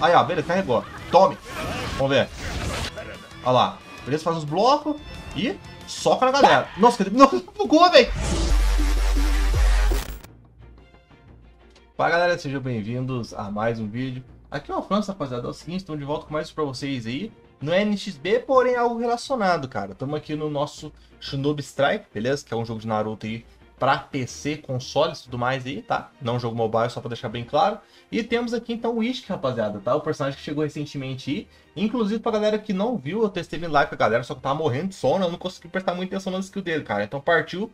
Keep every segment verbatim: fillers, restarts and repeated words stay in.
Aí, ó, beleza, carregou. Tome. Vamos ver. Olha lá. Beleza, faz uns blocos e soca na galera. Nossa, que... Não, bugou, velho. Fala, galera, sejam bem-vindos a mais um vídeo. Aqui é o França, rapaziada. É o seguinte, estamos de volta com mais pra vocês aí. Não é N X B, porém é algo relacionado, cara. Estamos aqui no nosso Shinobi Strike, beleza? Que é um jogo de Naruto aí para P C, consoles e tudo mais aí, tá? Não jogo mobile, só para deixar bem claro. E temos aqui, então, o Isshiki, rapaziada, tá? O personagem que chegou recentemente aí. Inclusive, pra galera que não viu, eu testei ele live com a galera, só que eu tava morrendo de sono, eu não consegui prestar muita atenção na skill dele, cara. Então partiu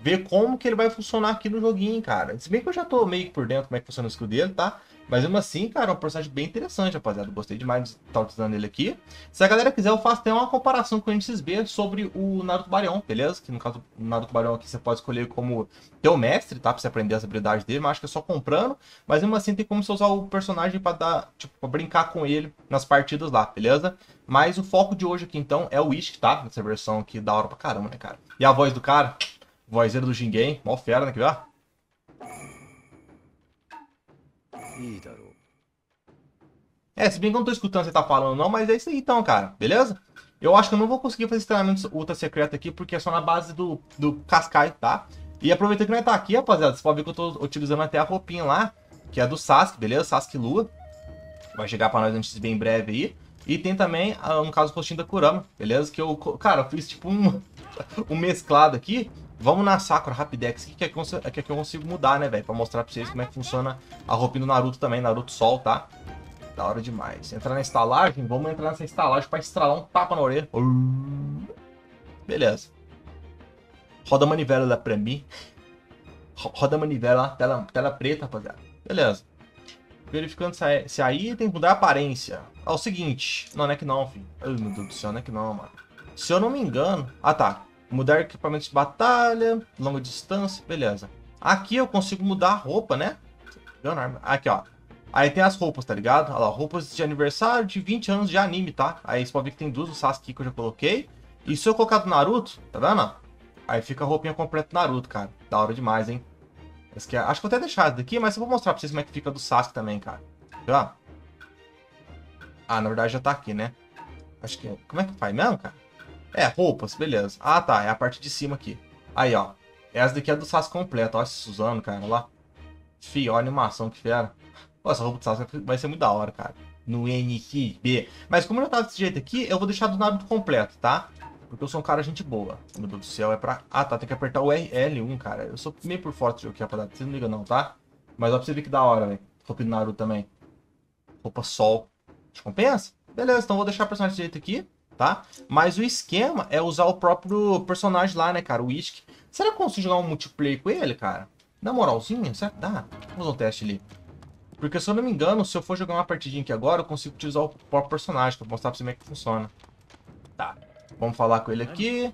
ver como que ele vai funcionar aqui no joguinho, cara. Se bem que eu já tô meio que por dentro como é que funciona o skill dele, tá? Mas mesmo assim, cara, é um personagem bem interessante, rapaziada. Gostei demais de estar utilizando ele aqui. Se a galera quiser, eu faço até uma comparação com o N X B sobre o Naruto Barion, beleza? Que no caso do Naruto Barion aqui você pode escolher como teu mestre, tá? Pra você aprender as habilidades dele, mas acho que é só comprando. Mas mesmo assim tem como você usar o personagem pra dar, tipo, pra brincar com ele nas partidas lá, beleza? Mas o foco de hoje aqui, então, é o Isshiki, tá? Essa versão aqui da hora pra caramba, né, cara? E a voz do cara, vozeira do Jigen, mó fera, né, que vê? É, se bem que eu não tô escutando o que você tá falando não, mas é isso aí então, cara, beleza? Eu acho que eu não vou conseguir fazer esse treinamento ultra secreto aqui, porque é só na base do, do Cascai, tá? E aproveitando que nós tá aqui, rapaziada, você pode ver que eu tô utilizando até a roupinha lá, que é do Sasuke, beleza? Sasuke Lua. Vai chegar pra nós antes bem breve aí. E tem também, no caso, o postinho da Kurama, beleza? Que eu, cara, eu fiz tipo um, um mesclado aqui. Vamos na Sakura Rapidex, que é que eu consigo mudar, né, velho? Pra mostrar pra vocês como é que funciona a roupinha do Naruto também, Naruto Sol, tá? Da hora demais. Entrar na estalagem, vamos entrar nessa estalagem pra estralar um tapa na orelha. Beleza. Roda a manivela lá pra mim. Roda a manivela, tela, tela preta, rapaziada. Beleza. Verificando se aí, se aí tem que mudar a aparência. É o seguinte, não, não é que não, filho. Ai, meu Deus do céu, não é que não, mano. Se eu não me engano... Ah, tá. Mudar equipamento de batalha, longa distância, beleza. Aqui eu consigo mudar a roupa, né? Aqui, ó. Aí tem as roupas, tá ligado? Olha lá, roupas de aniversário de vinte anos de anime, tá? Aí você pode ver que tem duas do Sasuke que eu já coloquei. E se eu colocar do Naruto, tá vendo? Aí fica a roupinha completa do Naruto, cara. Da hora demais, hein? Esse aqui, acho que eu vou até deixar essa daqui, mas eu vou mostrar pra vocês como é que fica do Sasuke também, cara. Tá? Ah, na verdade já tá aqui, né? Acho que... Como é que faz mesmo, cara? É, roupas, beleza. Ah, tá, é a parte de cima aqui. Aí, ó. Essa daqui é do Sasuke completa. Olha esse Susanoo, cara, olha lá. Fih, olha a animação, que fera. Pô, essa roupa do Sasuke vai ser muito da hora, cara. No N X B. Mas como eu já tava desse jeito aqui, eu vou deixar do Naruto completo, tá? Porque eu sou um cara gente boa. Meu Deus do céu, é pra... Ah, tá, tem que apertar o R L um, cara. Eu sou meio por fora de jogo aqui, rapaziada. Vocês não ligam não, tá? Mas ó, pra você ver que da hora, velho. Roupa do Naruto também. Roupa sol. Te compensa? Beleza, então vou deixar o personagem desse jeito aqui. Tá? Mas o esquema é usar o próprio personagem lá, né, cara? O Isshiki. Será que eu consigo jogar um multiplayer com ele, cara? Na moralzinha, será que dá? Vamos fazer um teste ali. Porque, se eu não me engano, se eu for jogar uma partidinha aqui agora, eu consigo utilizar o próprio personagem, pra mostrar pra você como é que funciona. Tá. Vamos falar com ele aqui.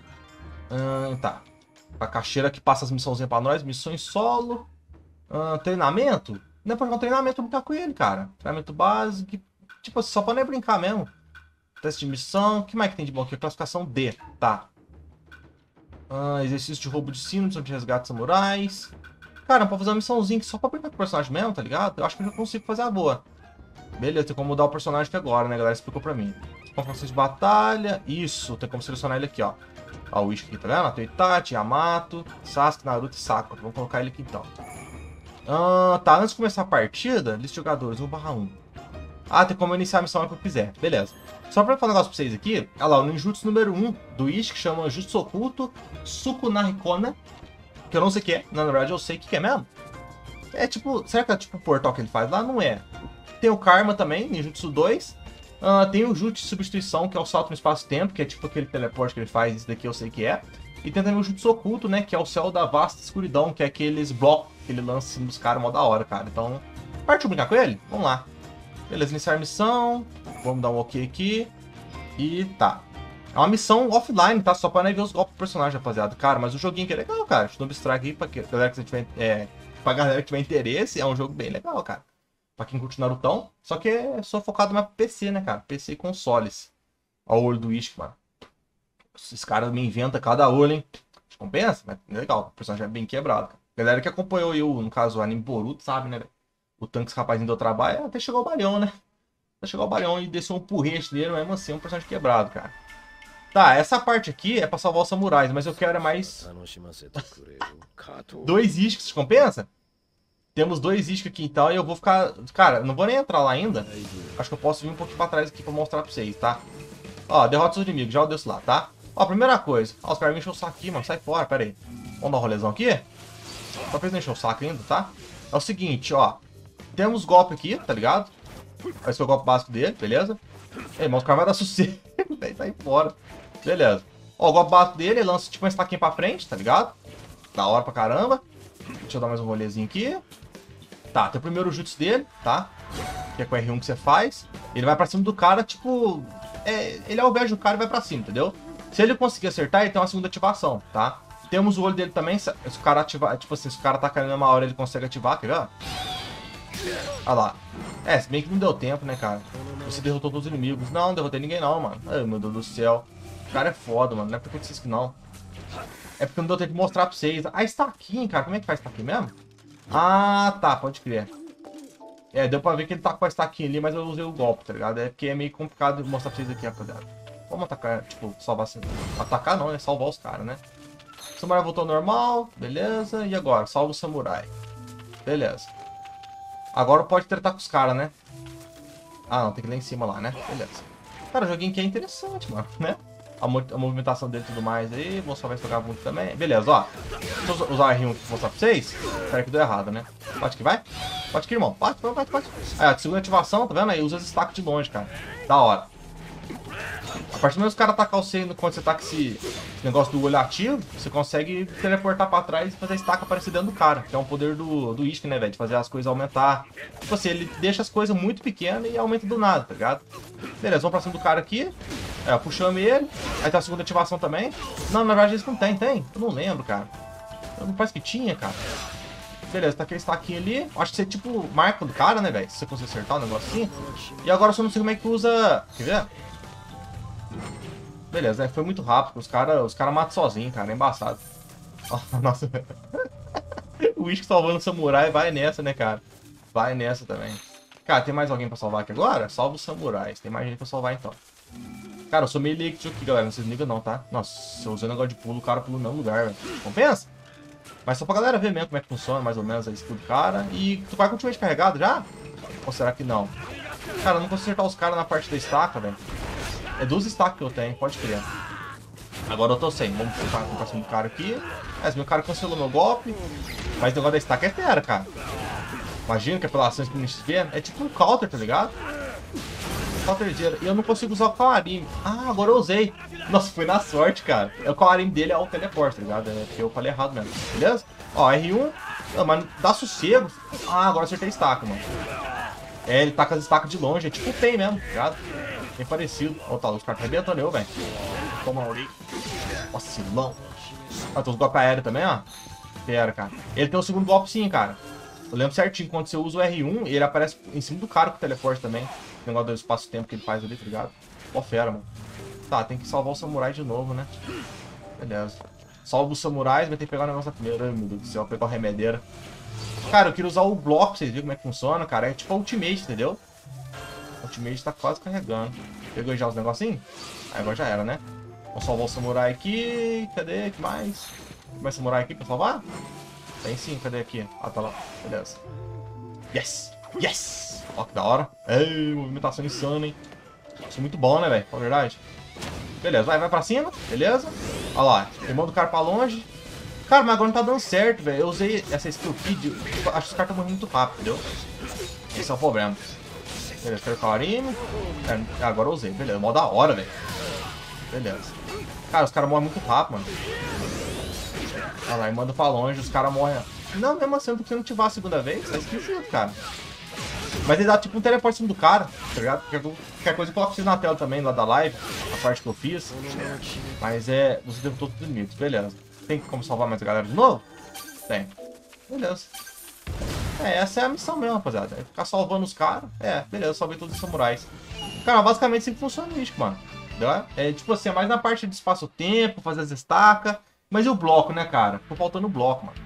Hum, tá. A caixeira que passa as missãozinhas pra nós. Missões solo. Hum, treinamento? Não é pra jogar um treinamento, eu vou brincar com ele, cara. Treinamento básico. Tipo, só pra nem brincar mesmo. Teste de missão. O que mais que tem de bom aqui? Classificação D. Tá. Ah, exercício de roubo de sino, missão de resgate de samurais. Cara, pode fazer uma missãozinha que só pra brincar com o personagem mesmo, tá ligado? Eu acho que eu já consigo fazer a boa. Beleza, tem como mudar o personagem aqui agora, né, galera? Explicou pra mim. Confrontação de batalha. Isso, tem como selecionar ele aqui, ó. Ó, o Isshiki aqui, tá vendo? Taitachi, Yamato, Sasuke, Naruto e Sakura. Vamos colocar ele aqui então. Ah, tá, antes de começar a partida, lista de jogadores, um barra um. Ah, tem como iniciar a missão na hora que eu quiser. Beleza. Só pra falar um negócio pra vocês aqui. Olha lá, o ninjutsu número um do Isshiki, que chama Jutsu Oculto Sukunarikona. Que eu não sei o que é. Na verdade, eu sei o que é mesmo. É tipo... Será que é tipo o portal que ele faz lá? Não é. Tem o Karma também, ninjutsu dois. Uh, tem o Jutsu de Substituição, que é o salto no espaço-tempo. Que é tipo aquele teleporte que ele faz. Isso daqui eu sei que é. E tem também o Jutsu Oculto, né? Que é o céu da vasta escuridão. Que é aqueles blocos que ele lança nos caras mó da hora, cara. Então, partiu brincar com ele? Vamos lá. Beleza, iniciar a missão. Vamos dar um ok aqui. E tá. É uma missão offline, tá? Só pra, né, ver os golpes do personagem, rapaziada. Cara, mas o joguinho que é legal, cara. Shinobi Strike aí pra, que, galera que tiver, é, pra galera que tiver interesse. É um jogo bem legal, cara. Pra quem curte Narutão. Só que é só focado mais pro P C, né, cara? P C e consoles. Olha o olho do Isshiki, mano. Esses caras me inventam cada olho, hein? Compensa? Mas é legal. O personagem é bem quebrado, cara. Galera que acompanhou eu, no caso, o anime Boruto, sabe, né, velho? O tanque que esse rapazinho deu trabalho, até chegou o Barion, né? chegar o Barion e descer um porrete dele, mesmo assim, um personagem quebrado, cara. Tá, essa parte aqui é pra salvar os samurais, mas eu quero é mais... dois Isshiki, se compensa? Temos dois Isshiki aqui, então, e eu vou ficar... Cara, não vou nem entrar lá ainda. Acho que eu posso vir um pouquinho pra trás aqui pra mostrar pra vocês, tá? Ó, derrota os inimigos, já o deixo lá, tá? Ó, primeira coisa. Ó, os caras me encheu o saco aqui, mano. Sai fora, pera aí. Vamos dar um rolezão aqui. Só pra eles não encher o saco ainda, tá? É o seguinte, ó. Temos golpe aqui, tá ligado? Esse é o golpe básico dele, beleza? Ei, mas o cara vai dar sossego. Ele tá aí fora. Beleza. Ó, o golpe básico dele, ele lança tipo um estaquinho pra frente, tá ligado? Da hora pra caramba. Deixa eu dar mais um rolezinho aqui. Tá, tem o primeiro jutsu dele, tá? Que é com o R um que você faz. Ele vai pra cima do cara, tipo... É, ele alveja o cara e vai pra cima, entendeu? Se ele conseguir acertar, ele tem uma segunda ativação, tá? Temos o olho dele também, se o cara ativar, tipo assim, se o cara tá caindo uma hora, ele consegue ativar, quer ver? Olha lá. É, se bem que não deu tempo, né, cara? Você derrotou todos os inimigos. Não, não derrotei ninguém não, mano. Ai, meu Deus do céu. O cara é foda, mano. Não é porque eu disse que não. É porque não deu tempo de mostrar pra vocês. Ah, estaquinho, cara. Como é que faz estaquinho mesmo? Ah, tá. Pode crer. É, deu pra ver que ele tá com a estaquinha ali, mas eu usei o golpe, tá ligado? É porque é meio complicado de mostrar pra vocês aqui, rapaziada. Vamos atacar, tipo, salvar... Assim. Atacar não, é salvar os caras, né? O samurai voltou ao normal. Beleza. E agora? Salva o samurai. Beleza. Agora pode tretar com os caras, né? Ah, não. Tem que ir lá em cima, lá, né? Beleza. Cara, o joguinho aqui é interessante, mano, né? A, mo a movimentação dele e tudo mais aí. Vou salvar esse vagabundo também. Beleza, ó. Deixa eu usar o R um aqui pra mostrar pra vocês. Será que deu errado, né? Bate que vai. Bate que, irmão. Bate, bate, bate. Aí, ó. Segunda ativação, tá vendo? Aí usa os estacos de longe, cara. Da hora. A partir do momento que os caras atacar o C, quando você tá com esse negócio do olho ativo, você consegue teleportar pra trás e fazer a estaca aparecer dentro do cara. Que é um poder do, do Isshiki, né, velho? De fazer as coisas aumentar. Tipo assim, ele deixa as coisas muito pequenas e aumenta do nada, tá ligado? Beleza, vamos pra cima do cara aqui. É, puxamos ele. Aí tá a segunda ativação também. Não, na verdade isso não tem, tem? Eu não lembro, cara. Eu não parece que tinha, cara. Beleza, tá aquele estaquinho ali. Acho que você, tipo, marca do cara, né, velho? Se você conseguir acertar o negócio assim. E agora eu só não sei como é que usa... Quer ver? Beleza, né? Foi muito rápido, os caras os cara matam sozinho, cara, é embaçado. Oh, nossa, o Isshiki salvando o samurai, vai nessa, né, cara? Vai nessa também. Cara, tem mais alguém pra salvar aqui agora? Salva os samurais, tem mais gente pra salvar então. Cara, eu sou meio leak aqui, galera, não se liga não, tá? Nossa, se eu usei o negócio de pulo, o cara pula no mesmo lugar, velho. Compensa? Mas só pra galera ver mesmo como é que funciona, mais ou menos, a skill do cara. E tu vai continuar descarregado já? Ou será que não? Cara, eu não consigo acertar os caras na parte da estaca, velho. É doze stacks que eu tenho, pode crer. Agora eu tô sem. Vamos tentar com o próximo cara aqui. É, meu cara cancelou meu golpe. Mas o negócio da stack é fera, cara. Imagina que é pela ação que não se vê. É tipo um counter, tá ligado? Counterzeiro. E eu não consigo usar o calarim. Ah, agora eu usei. Nossa, foi na sorte, cara. O calarim dele é o teleporte, tá ligado? É porque eu falei errado mesmo. Beleza? Ó, R um. Não, mas dá sossego. Ah, agora acertei a estaca, mano. É, ele taca as estacas de longe. É tipo o Pain mesmo, tá ligado? Bem parecido. Ó, tá, os caras arrebentando eu, velho. Toma ali. Nossa, silão. Ah, tem os golpes aéreos também, ó. Pera, cara. Ele tem o segundo golpe sim, cara. Eu lembro certinho. Quando você usa o R um, ele aparece em cima do cara com o teleporte também. O negócio do espaço-tempo que ele faz ali, tá ligado? Ó, fera, mano. Tá, tem que salvar o samurai de novo, né? Beleza. Salva os samurais, vai ter que pegar o negócio da primeira. Ai, meu Deus do céu, pegar o remedeira. Cara, eu quero usar o bloco, vocês viram como é que funciona, cara. É tipo a ultimate, entendeu? O ultimate tá quase carregando. Pegou já os negocinhos? Aí agora já era, né? Vamos salvar o samurai aqui. Cadê? Que mais? Tem mais samurai aqui pra salvar? Tem sim, cadê aqui? Ah, tá lá. Beleza. Yes! Yes! Ó, que da hora. Ei, movimentação insana, hein? Isso é muito bom, né, velho? Na verdade. Beleza, vai, vai pra cima. Beleza. Olha lá. Queimando o cara pra longe. Cara, mas agora não tá dando certo, velho. Eu usei essa skill feed. Acho que os caras estão morrendo muito rápido, entendeu? Esse é o problema. Beleza, quero o calarinho. Agora eu usei. Beleza, mó da hora, velho. Beleza. Cara, os caras morrem muito rápido, mano. Olha lá, e manda pra longe, os caras morrem. Não, mesmo assim, porque se não ativar a segunda vez, tá esquisito, cara. Mas ele dá tipo um teleporte em cima do cara, tá ligado? Qualquer coisa eu coloco vocês na tela também, lá da live, a parte que eu fiz. Mas é, você derrotou todos os inimigos, beleza. Tem como salvar mais a galera de novo? Tem. Beleza. É, essa é a missão mesmo, rapaziada. É ficar salvando os caras. É, beleza, salvei todos os samurais. Cara, basicamente sempre funciona isso, mano. É tipo assim, é mais na parte de espaço-tempo, fazer as estacas. Mas e o bloco, né, cara? Ficou faltando o bloco, mano.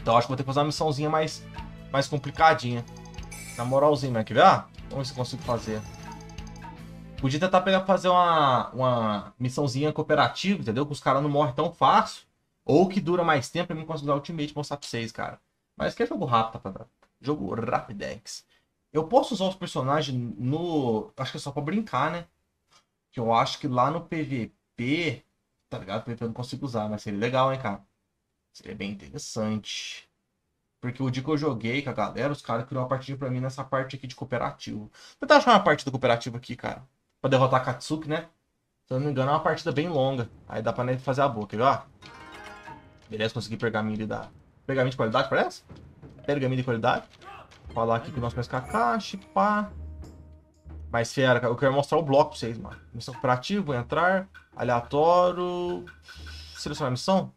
Então acho que vou ter que fazer uma missãozinha mais, mais complicadinha. Na moralzinha, né? Quer ver? Ah, Vamos ver se eu consigo fazer. Podia tentar pegar, fazer uma, uma missãozinha cooperativa, entendeu? Que os caras não morrem tão fácil. Ou que dura mais tempo pra mim conseguir o ultimate e mostrar pra vocês, cara. Mas que é jogo rápido, rapaziada. Jogo Rapidex. Eu posso usar os personagens no... Acho que é só pra brincar, né? Que eu acho que lá no P V P... Tá ligado? P V P eu não consigo usar, mas seria legal, hein, cara? Seria bem interessante. Porque o dia que eu joguei com a galera, os caras criaram uma partida pra mim nessa parte aqui de cooperativo. Vou tentar achar uma partida cooperativa aqui, cara. Pra derrotar a Katsuki, né? Se eu não me engano, é uma partida bem longa. Aí dá pra fazer a boa, quer ver, ó? Beleza, consegui pergaminho de da... Pergaminho de qualidade, parece? Pergaminho de qualidade. Vou falar aqui com o nosso Kakashi, pá. Mas, fera, eu quero mostrar o bloco pra vocês, mano. Missão cooperativa, vou entrar. Aleatório. Selecionar a missão?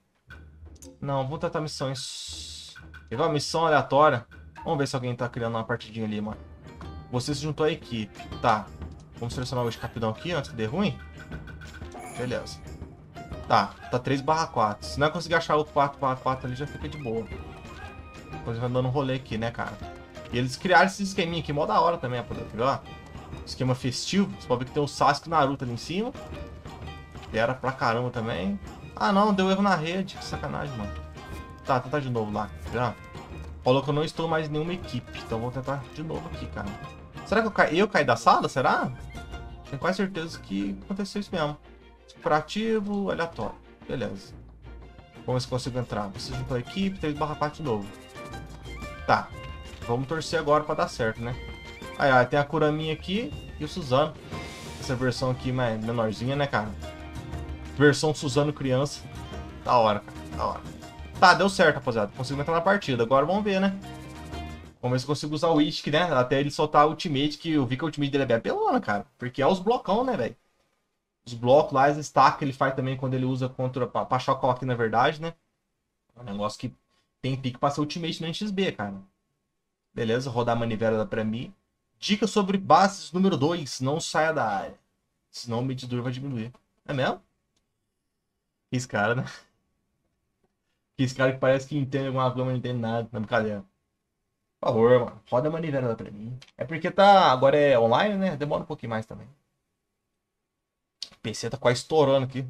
Não, vou tratar missões. Pegar uma missão aleatória. Vamos ver se alguém tá criando uma partidinha ali, mano. Você se juntou à equipe. Tá. Vamos selecionar o capitão aqui antes que dê ruim. Beleza. Tá. Tá três barra quatro. Se não conseguir achar o quatro barra quatro ali, já fica de boa. Depois vai dando um rolê aqui, né, cara? E eles criaram esse esqueminha aqui, mó da hora também, ó. Esquema festivo. Você pode ver que tem o Sasuke e o Naruto ali em cima. Era pra caramba também. Ah, não. Deu erro na rede. Que sacanagem, mano. Tá, tentar de novo lá. Já. Falou que eu não estou mais em nenhuma equipe. Então vou tentar de novo aqui, cara. Será que eu, ca... eu caí da sala? Será? Tenho quase certeza que aconteceu isso mesmo. Descooperativo, aleatório. Beleza. Vamos ver se consigo entrar. Você juntou a equipe. três barra quatro de novo. Tá. Vamos torcer agora pra dar certo, né? Aí, aí tem a Kuraminha aqui e o Susanoo. Essa versão aqui mais menorzinha, né, cara? Versão Susanoo criança. Da hora, cara. Da hora. Tá, deu certo, rapaziada. Consigo entrar na partida. Agora vamos ver, né? Vamos ver se consigo usar o Isshiki, né? Até ele soltar o ultimate, que eu vi que o ultimate dele é bem apelona, cara. Porque é os blocão, né, velho? Os blocos lá, as stacks que ele faz também quando ele usa contra... Pra, pra achar o Kawaki, na verdade, né? É um negócio que tem pique pra ser ultimate no N X B, cara. Beleza, rodar a manivela da pra mim. Dica sobre bases número dois. Não saia da área. Senão o medidor vai diminuir. É mesmo? Esse cara, né? Esse cara que parece que entende alguma coisa, mas não entende nada. Não é brincadeira. Por favor, mano. Roda a manivela pra mim. É porque tá... Agora é online, né? Demora um pouquinho mais também. O P C tá quase estourando aqui.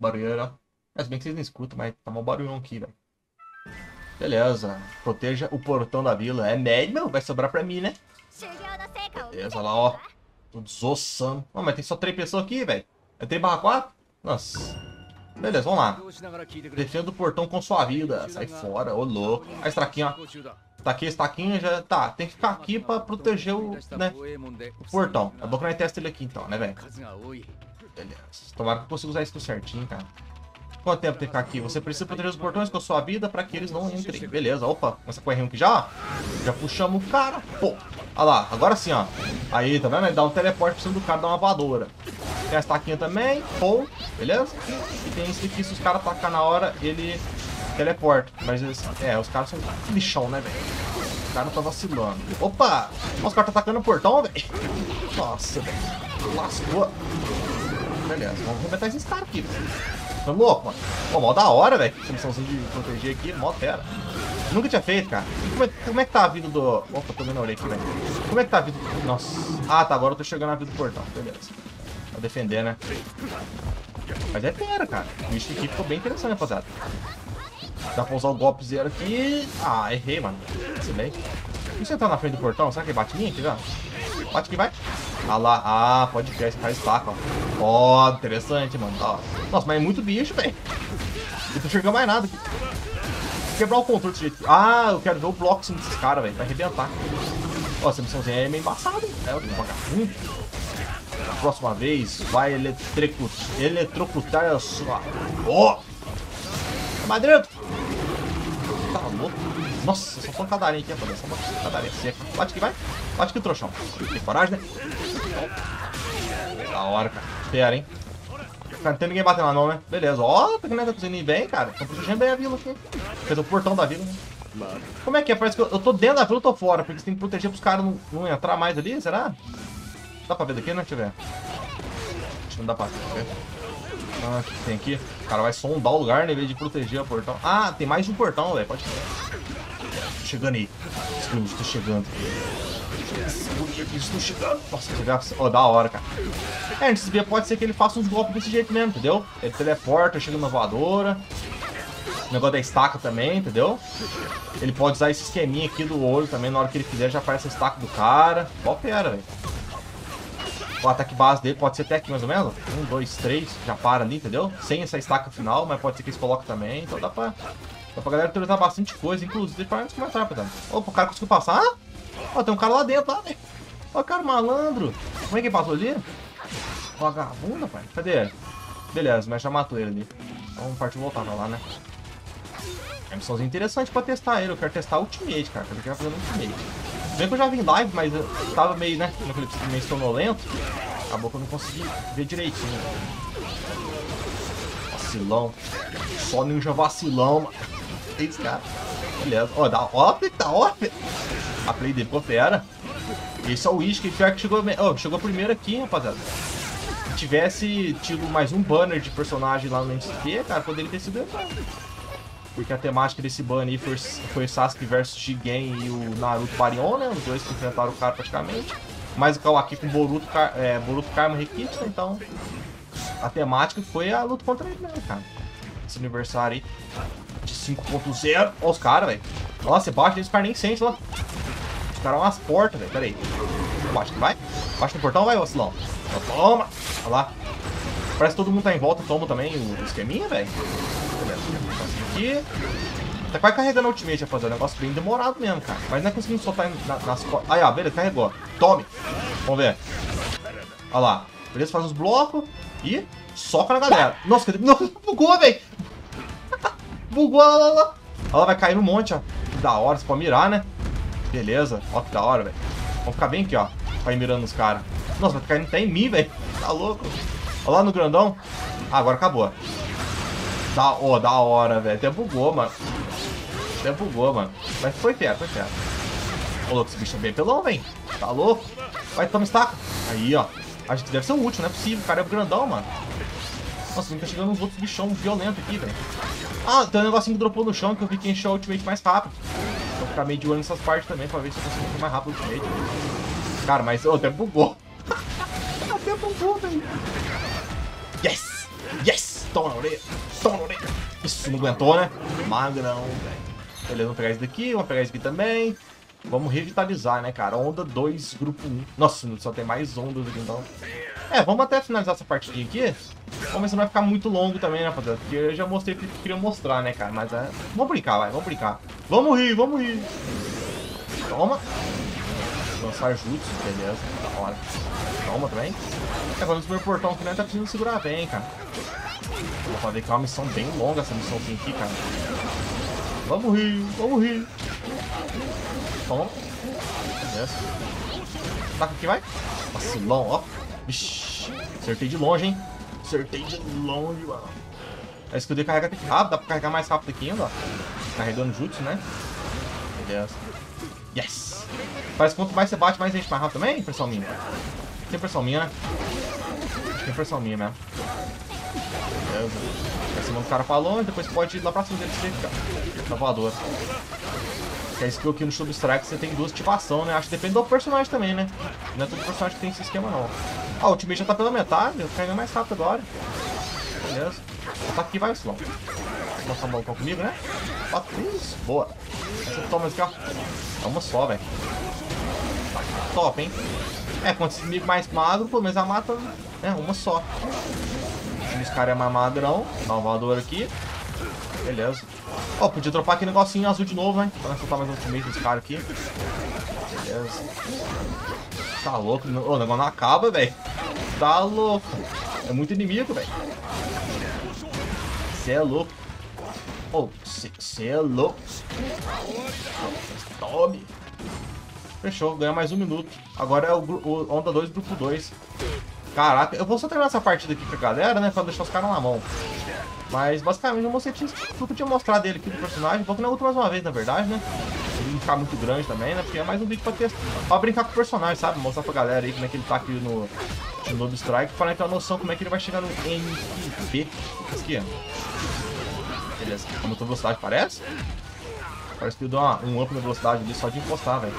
Barulheiro, ó. Mas bem que vocês não escutam, mas tá mó barulhão aqui, velho. Beleza. Proteja o portão da vila. É médio, meu. Vai sobrar pra mim, né? Beleza, lá, ó. Tô desossando. Oh, mas tem só três pessoas aqui, velho. É três barra quatro? Nossa. Beleza, vamos lá. Defenda o portão com sua vida. Sai fora, ô louco. A estaquinha, ó. Tá aqui, estaquinha já... Tá, tem que ficar aqui pra proteger o, né, o portão. É bom que nós testa ele aqui, então, né, velho? Beleza. Tomara que eu consiga usar isso certinho, cara. Quanto tempo tem que ficar aqui? Você precisa proteger os portões com a sua vida pra que eles não entrem. Beleza, opa. Começa com o R um aqui já, ó. Já puxamos o cara. Pô. Olha lá, agora sim, ó. Aí, tá vendo? Ele dá um teleporte pra cima do cara, dá uma voadora. Tem a estaquinha também. Pô. Beleza? E tem esse aqui, se os caras atacar na hora, ele teleporta. Mas, é, os caras são lixão, né, velho? Os caras tá vacilando. Opa! Nossa, os caras tá atacando o portão, velho. Nossa, velho. Lascou. Beleza, vamos arrebentar esses caras aqui, velho. Tô louco, mano. Pô, mó da hora, velho. Essa missãozinha de proteger aqui, mó fera. Nunca tinha feito, cara. Como é, como é que tá a vida do... Opa, tô vendo a orelha aqui, velho. Como é que tá a vida do... Nossa. Ah, tá. Agora eu tô chegando na vida do portão. Beleza. Pra defender, né? Mas é fera, cara. O bicho aqui ficou bem interessante, rapaziada. Dá pra usar o golpe zero aqui. Ah, errei, mano. Excelente. Deixa eu entrar na frente do portão. Será que ele bate em mim aqui, velho? Bate aqui, vai. Ah lá, ah, pode ver, esse cara estaca, ó. Ó, oh, interessante, mano. Ó. Nossa, mas é muito bicho, velho. Eu tô enxergando mais nada aqui. Quebrar o controle desse jeito. Ah, eu quero ver o bloco assim desses caras, velho. Vai arrebentar. Ó, essa missãozinha é meio embaçada, hein? É, eu tenho vagabundo. Da próxima vez, vai eletrocutar a sua... Ó! Oh! Madeira! Tá louco. Nossa, só pancadarinha aqui, rapaz. Só pancadarinha seca. Bate que vai. Bate que o trouxão. Tem coragem, né? Da hora, cara. Pera, hein? Cara, não tem ninguém batendo lá, não, né? Beleza. Ó, tá que nós tá fazendo bem, cara. Estão protegendo bem a vila aqui. Fez o portão da vila, né? Como é que é? Parece que eu, eu tô dentro da vila, eu tô fora. Porque você tem que proteger pros caras não, não entrar mais ali, será? Dá pra ver daqui, né? Deixa eu ver. Acho que não dá pra ver. Ah, o que tem aqui? O cara vai sondar o lugar, né? Em vez de proteger o portão. Ah, tem mais um portão, velho. Pode ser. Chegando aí. Tô chegando. Nossa, que graça. Ó, da hora, cara. É, N X B pode ser que ele faça uns golpes desse jeito mesmo, entendeu? Ele teleporta, chega na voadora. O negócio da estaca também, entendeu? Ele pode usar esse esqueminha aqui do olho também. Na hora que ele quiser, já aparece a estaca do cara. Qual pera, velho. O ataque base dele pode ser até aqui, mais ou menos. Um, dois, três. Já para ali, entendeu? Sem essa estaca final, mas pode ser que eles coloquem também. Então dá pra... Dá pra galera teorizar bastante coisa, inclusive para eles começarem a apertar. Opa, o cara conseguiu passar. Ah? Ó, tem um cara lá dentro, lá, velho. Ó, cara malandro. Como é que ele passou ali? Vagabunda, pai. Cadê? Beleza, mas já matou ele ali. Vamos partir e voltar pra lá, né? É uma missãozinha interessante pra testar ele. Eu quero testar Ultimate, cara. Eu quero fazer Ultimate. Bem que eu já vim live, mas eu tava meio, né? Meio sonolento. Acabou que eu não consegui ver direitinho. Vacilão. Só ninja vacilão, mano. Esse cara. Beleza. Ó, dá off, tá off. A play dele coopera. Esse é o Isshiki. Pior que chegou, oh, chegou primeiro aqui, rapaziada. Se tivesse tido mais um banner de personagem lá no N X B, cara, poderia ter sido errado. Porque a temática desse banner aí foi, foi Sasuke versus Jigen e o Naruto Barion, né? Os dois que enfrentaram o cara praticamente. Mas o Kawaki com o Boruto, é, Boruto Karma Rekitsa, então... A temática foi a luta contra ele, né, cara? Esse aniversário aí de cinco ponto zero. Olha os caras, velho. Nossa, você bate, eles caras nem sente lá. Os caras umas portas, velho. Pera aí. Bate, vai. Bate no portão, vai, vacilão. Toma. Olha lá. Parece que todo mundo tá em volta. Toma também o esqueminha, velho. Aqui. Tá quase carregando a ultimate, rapaziada. É um negócio bem demorado mesmo, cara. Mas não é conseguindo soltar na, nas costas. Aí, ó, beleza, carregou. Tome. Vamos ver. Olha lá. Beleza, faz os blocos e soca na galera. Nossa, que... Nossa, bugou, velho. Bugou, olha lá, lá. Ela vai cair no monte, ó. Que da hora, você pode mirar, né? Beleza. Ó, que da hora, velho. Vamos ficar bem aqui, ó. Pra ir mirando nos caras. Nossa, vai cair até em mim, velho. Tá louco. Olha lá no grandão. Ah, agora acabou. Da, oh, da hora, velho. Até bugou, mano. Até bugou, mano. Mas foi fera, foi fera. Ô, louco, esse bicho é bem pelão, velho. Tá louco. Vai, toma estaca. Aí, ó. Acho que deve ser o último, não é possível. O cara é grandão, mano. Nossa, não tá chegando uns outros bichão violento aqui, velho. Ah, tem um negocinho que dropou no chão que eu vi que encheu a ultimate mais rápido. Vou ficar meio de olho nessas partes também pra ver se eu consigo encher mais rápido a ultimate. Cara, mas oh, até bugou. Até bugou, velho. Yes! Yes! Toma na orelha! Toma na orelha! Isso, não aguentou, né? Magrão, velho. Beleza, vamos pegar esse daqui, vamos pegar esse aqui também. Vamos revitalizar, né, cara? Onda dois, grupo um. Nossa, só tem mais ondas aqui, então. É, vamos até finalizar essa partidinha aqui. Vamos ver se não vai ficar muito longo também, né, rapaziada? Porque eu já mostrei o que queria mostrar, né, cara? Mas é... Vamos brincar, vai. Vamos brincar. Vamos rir, vamos rir. Toma. Lançar jutsu, beleza. Da hora. Toma também. É, agora o primeiro portão aqui, né? Tá precisando segurar bem, cara. Vou fazer que é uma missão bem longa essa missão aqui, cara. Vamos rir, vamos rir. Toma. Beleza. Taca aqui, vai. Vacilão, ó. Vixi. Acertei de longe, hein. Acertei de longe, mano. É isso que eu dei carregar até que rápido. Dá pra carregar mais rápido aqui ainda, ó. Carregando jutsu, né? Beleza. Yes. Parece que quanto mais você bate, mais gente mais rápido também. Impressão minha. Tem pressão minha, né? Tem pressão minha mesmo. Beleza. Parece que o cara pra longe. Depois pode ir lá pra cima dele. Tá voador. Que é skill aqui no Shinobi Strike, você tem duas ativações, né? Acho que depende do personagem também, né? Não é todo personagem que tem esse esquema, não. Ah, o ultimate já tá pela metade, eu tô caindo mais rápido agora. Beleza. Tá aqui, vai, Slon. Vou passar o balcão comigo, né? Isso, boa. Você toma esse aqui, ó. É uma só, velho. Top, hein? É, quando esse inimigo mais magro, pelo menos a mata, né? Uma só. Os caras é mais madrão. Dá um voador aqui. Beleza. Ó, oh, podia dropar aquele negocinho azul de novo, né? Pra não soltar mais um ultimate desse cara aqui. Beleza. Tá louco. Oh, o negócio não acaba, velho. Tá louco. É muito inimigo, velho. Cê é louco. Oh, cê é louco. Tome. Fechou. Ganha mais um minuto. Agora é o, o onda dois, grupo dois. Caraca. Eu vou só terminar essa partida aqui com a galera, né? Pra deixar os caras na mão. Mas basicamente eu mostrei tudo que eu podia mostrar dele aqui do personagem. Vou que na outra mais uma vez, na verdade, né? Ele não ficar muito grande também, né? Porque é mais um vídeo pra, testar, pra brincar com o personagem, sabe? Mostrar pra galera aí como é que ele tá aqui no Shinobi Strike. Pra ter uma noção como é que ele vai chegar no N X B. Aqui, ó. Beleza. Aumentou a velocidade, parece? Parece que eu dou uma, um up na velocidade ali só de encostar, velho.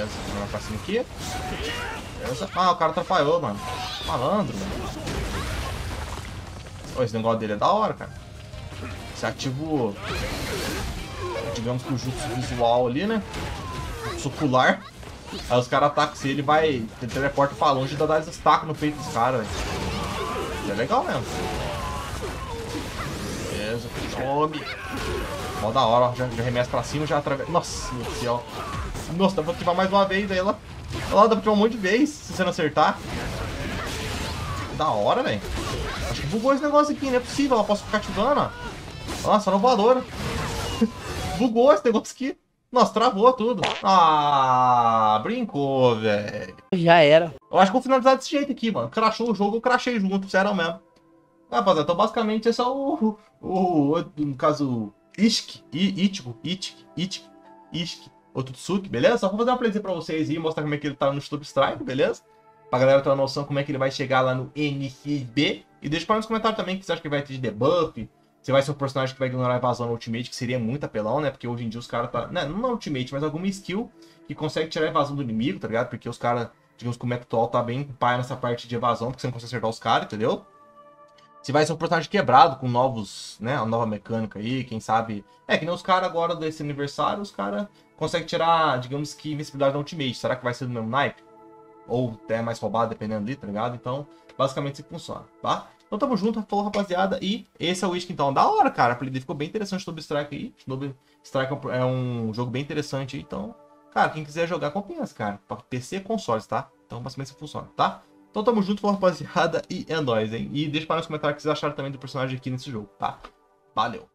É, Vai pra cima aqui. Beleza. Ah, o cara atrapalhou, mano. Malandro, mano. Oh, esse negócio dele é da hora, cara. Você ativou, digamos que o jutsu visual ali, né? Sucular. Aí os caras atacam se ele vai. Ele teleporta pra longe e dá dar esses tacos no peito dos caras, velho. É legal mesmo. Beleza, tome. Mó da hora, ó. Já, já remessa pra cima, já atravessa. Nossa, meu Deus do céu. Nossa, dá pra ativar mais uma vez, daí ela. Ela dá pra ativar um monte de vez, se você não acertar. Da hora, velho. Acho que bugou esse negócio aqui, não é possível. Ela posso ficar ativando, ó. Nossa, não voadora. Bugou esse negócio aqui. Nossa, travou tudo. Ah, brincou, velho. Já era. Eu acho que vou finalizar desse jeito aqui, mano. Crashou o jogo, eu crashei junto, sério mesmo. Ah, rapaziada, então basicamente é só o... o, o no caso, Isshiki, Ichigo, Ichigo, Ichigo, Isshiki, Otsutsuki, beleza? Só vou fazer uma playlist pra vocês e mostrar como é que ele tá no Shinobi Strike, beleza? Pra galera ter uma noção como é que ele vai chegar lá no N X B. E deixa para nos comentários também o que você acha que vai ter de debuff. Você vai ser um personagem que vai ignorar a evasão no Ultimate, que seria muito apelão, né? Porque hoje em dia os caras tá... Não, não Ultimate, mas alguma skill que consegue tirar a evasão do inimigo, tá ligado? Porque os caras, digamos que o meta atual tá bem pai nessa parte de evasão, porque você não consegue acertar os caras, entendeu? Você vai ser um personagem quebrado com novos, né? Uma nova mecânica aí, quem sabe... É, que nem os caras agora desse aniversário, os caras conseguem tirar, digamos que, invencibilidade da Ultimate. Será que vai ser do mesmo naipe? Ou até mais roubado, dependendo ali, tá ligado? Então, basicamente, isso funciona, tá? Então tamo junto, falou rapaziada, e esse é o Isshiki então, da hora, cara, a playlist ficou bem interessante, Shinobi Strike aí, Shinobi Strike é um jogo bem interessante, então, cara, quem quiser jogar, compensa, cara, pra P C e consoles, tá? Então basicamente isso funciona, tá? Então tamo junto, falou rapaziada, e é nóis, hein? E deixa para nos comentários o que vocês acharam também do personagem aqui nesse jogo, tá? Valeu!